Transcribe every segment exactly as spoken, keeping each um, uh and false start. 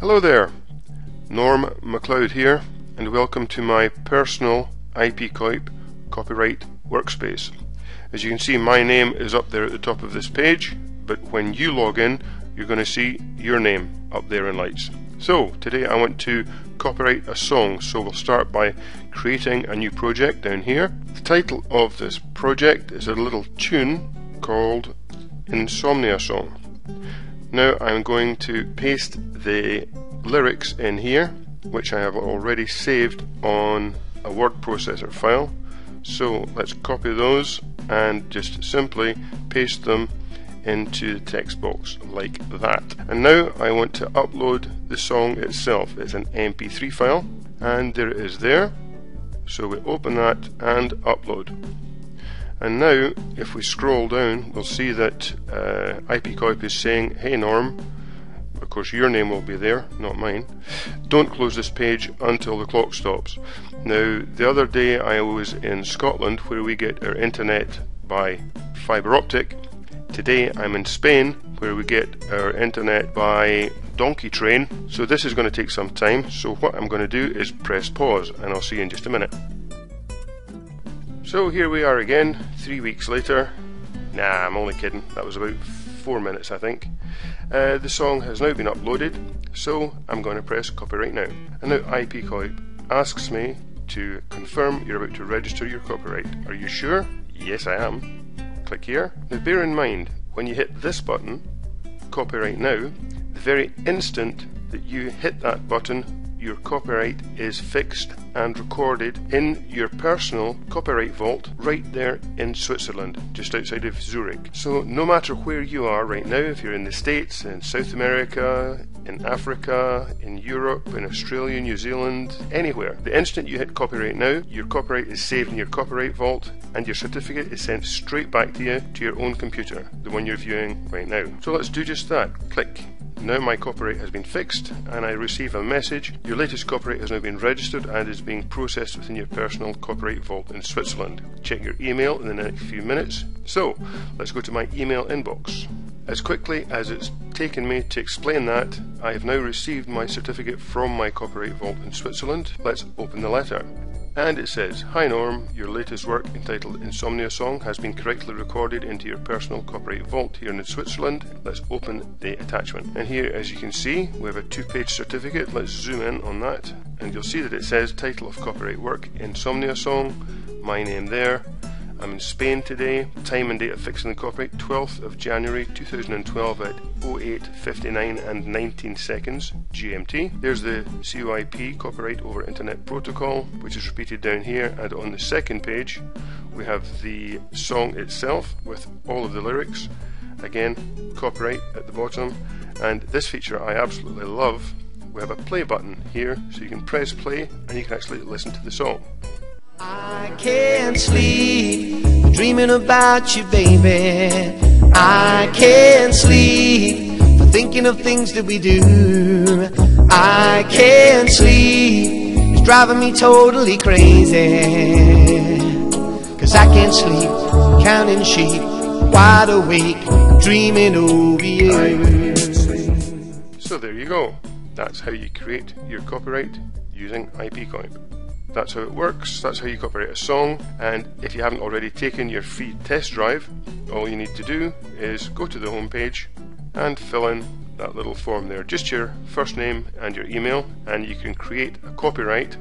Hello there, Norm MacLeod here, and welcome to my personal IPCoIP copyright workspace. As you can see, my name is up there at the top of this page, but when you log in, you're going to see your name up there in lights. So today I want to copyright a song, so we'll start by creating a new project down here. The title of this project is a little tune called Insomnia Song. Now I'm going to paste the lyrics in here, which I have already saved on a word processor file. So let's copy those and just simply paste them into the text box like that. And now I want to upload the song itself. It's an M P three file, and there it is there. So we open that and upload. And now if we scroll down, we'll see that uh, IPCoIP is saying, hey Norm, of course your name will be there, not mine, don't close this page until the clock stops. Now the other day I was in Scotland where we get our internet by fibre optic. Today I'm in Spain where we get our internet by donkey train, so this is going to take some time. So what I'm going to do is press pause, and I'll see you in just a minute. So here we are again, three weeks later. Nah, I'm only kidding, that was about four minutes I think. Uh, the song has now been uploaded, so I'm going to press copyright now. And now IPCoIP asks me to confirm you're about to register your copyright. Are you sure? Yes, I am. Click here. Now bear in mind, when you hit this button, copyright now, the very instant that you hit that button, your copyright is fixed and recorded in your personal copyright vault right there in Switzerland, just outside of Zurich. So no matter where you are right now, if you're in the States, in South America, in Africa, in Europe, in Australia, New Zealand, anywhere. The instant you hit copyright now, your copyright is saved in your copyright vault and your certificate is sent straight back to you, to your own computer, the one you're viewing right now. So let's do just that. Click. Now my copyright has been fixed and I receive a message. Your latest copyright has now been registered and is being processed within your personal copyright vault in Switzerland. Check your email in the next few minutes. So let's go to my email inbox. As quickly as it's taken me to explain that, I have now received my certificate from my copyright vault in Switzerland. Let's open the letter. And it says, hi Norm, your latest work entitled Insomnia Song has been correctly recorded into your personal copyright vault here in Switzerland. Let's open the attachment. And here, as you can see, we have a two-page certificate. Let's zoom in on that. And you'll see that it says, title of copyright work, Insomnia Song, my name there. I'm in Spain today, time and date of fixing the copyright, twelfth of January two thousand twelve at oh eight fifty-nine and nineteen seconds G M T. There's the C U I P, Copyright Over Internet Protocol, which is repeated down here, and on the second page we have the song itself with all of the lyrics. Again, copyright at the bottom, and this feature I absolutely love. We have a play button here, so you can press play and you can actually listen to the song. I can't sleep, dreaming about you, baby. I can't sleep, for thinking of things that we do. I can't sleep, it's driving me totally crazy. Cause I can't sleep, counting sheep, wide awake, dreaming over you. So there you go. That's how you create your copyright using IPCoIP. That's how it works, that's how you copyright a song, and if you haven't already taken your free test drive, all you need to do is go to the home page and fill in that little form there, just your first name and your email, and you can create a copyright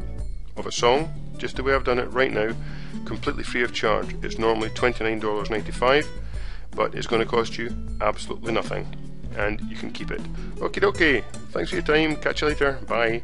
of a song, just the way I've done it right now, completely free of charge. It's normally twenty-nine ninety-five, but it's going to cost you absolutely nothing, and you can keep it. Okie dokie, thanks for your time, catch you later, bye.